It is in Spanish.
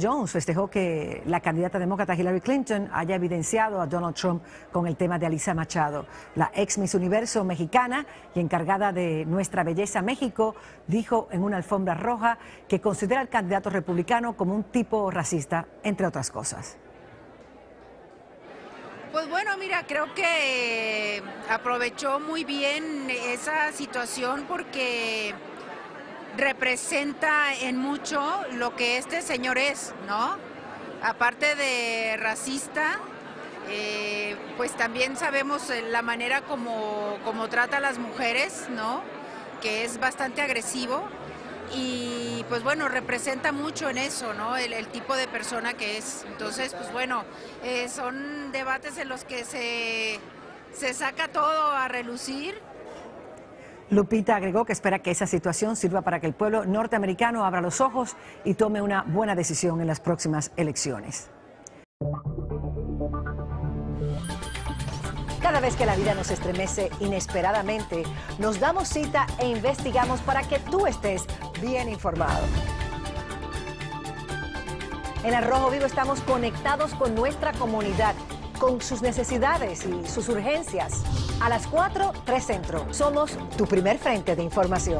Jones festejó que la candidata demócrata Hillary Clinton haya evidenciado a Donald Trump con el tema de Alicia Machado. La ex Miss Universo mexicana y encargada de Nuestra Belleza México dijo en una alfombra roja que considera al candidato republicano como un tipo racista, entre otras cosas. Pues bueno, mira, creo que aprovechó muy bien esa situación porque representa en mucho lo que este señor es, ¿no? Aparte de racista, pues también sabemos la manera como trata a las mujeres, ¿no? Que es bastante agresivo y pues bueno, representa mucho en eso, ¿no? El tipo de persona que es. Entonces, pues bueno, son debates en los que se saca todo a relucir. Lupita agregó que espera que esa situación sirva para que el pueblo norteamericano abra los ojos y tome una buena decisión en las próximas elecciones. Cada vez que la vida nos estremece inesperadamente, nos damos cita e investigamos para que tú estés bien informado. En Al Rojo Vivo estamos conectados con nuestra comunidad, con sus necesidades y sus urgencias. A las 4, 3 Centro. Somos tu primer frente de información.